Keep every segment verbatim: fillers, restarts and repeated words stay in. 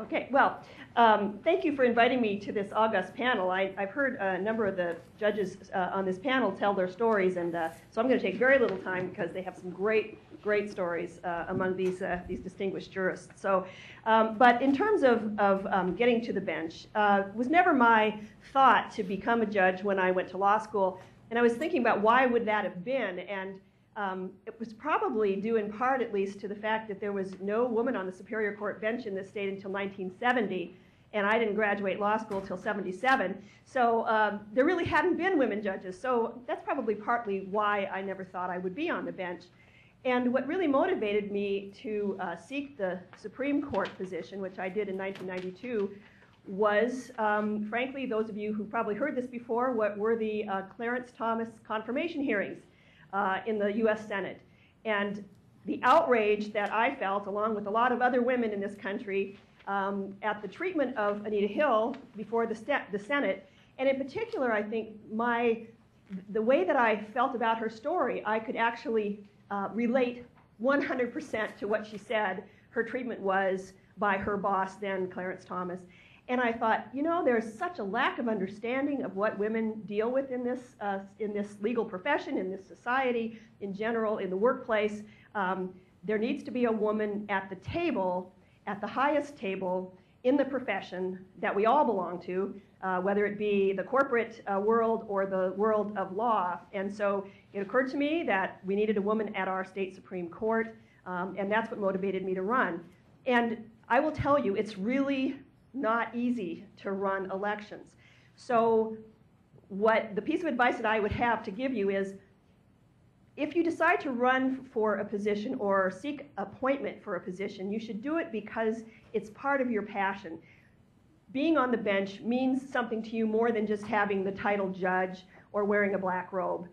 Okay, well, um, thank you for inviting me to this august panel. I, I've heard a number of the judges uh, on this panel tell their stories, and uh, so I'm going to take very little time because they have some great, great stories uh, among these uh, these distinguished jurists. So, um, but in terms of, of um, getting to the bench, uh, it was never my thought to become a judge when I went to law school, and I was thinking about why would that have been, and Um, it was probably due in part, at least, to the fact that there was no woman on the Superior Court bench in this state until nineteen seventy, and I didn't graduate law school till seventy-seven. So um, there really hadn't been women judges. So that's probably partly why I never thought I would be on the bench. And what really motivated me to uh, seek the Supreme Court position, which I did in nineteen ninety-two, was, um, frankly, those of you who probably heard this before, what were the uh, Clarence Thomas confirmation hearings Uh, in the U S Senate. And the outrage that I felt, along with a lot of other women in this country, um, at the treatment of Anita Hill before the, st the Senate. And in particular, I think my, the way that I felt about her story, I could actually uh, relate one hundred percent to what she said her treatment was by her boss then, Clarence Thomas. And I thought, you know, there's such a lack of understanding of what women deal with in this, uh, in this legal profession, in this society, in general, in the workplace. Um, there needs to be a woman at the table, at the highest table in the profession that we all belong to, uh, whether it be the corporate uh, world or the world of law. And so it occurred to me that we needed a woman at our state Supreme Court, um, and that's what motivated me to run. And I will tell you, it's really not easy to run elections. So what the piece of advice that I would have to give you is, if you decide to run for a position or seek appointment for a position, you should do it because it's part of your passion. Being on the bench means something to you more than just having the title judge or wearing a black robe.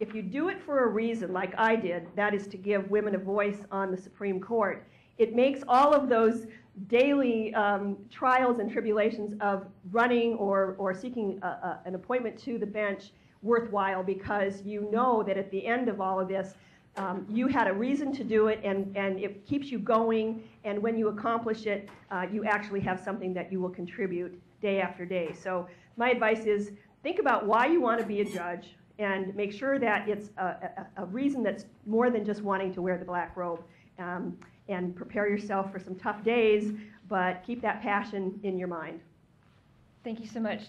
If you do it for a reason, like I did, that is to give women a voice on the Supreme Court, it makes all of those daily um, trials and tribulations of running or, or seeking a, a, an appointment to the bench worthwhile, because you know that at the end of all of this, um, you had a reason to do it, and, and it keeps you going, and when you accomplish it, uh, you actually have something that you will contribute day after day. So my advice is, think about why you want to be a judge, and make sure that it's a, a, a reason that's more than just wanting to wear the black robe. Um, and prepare yourself for some tough days, but keep that passion in your mind. Thank you so much.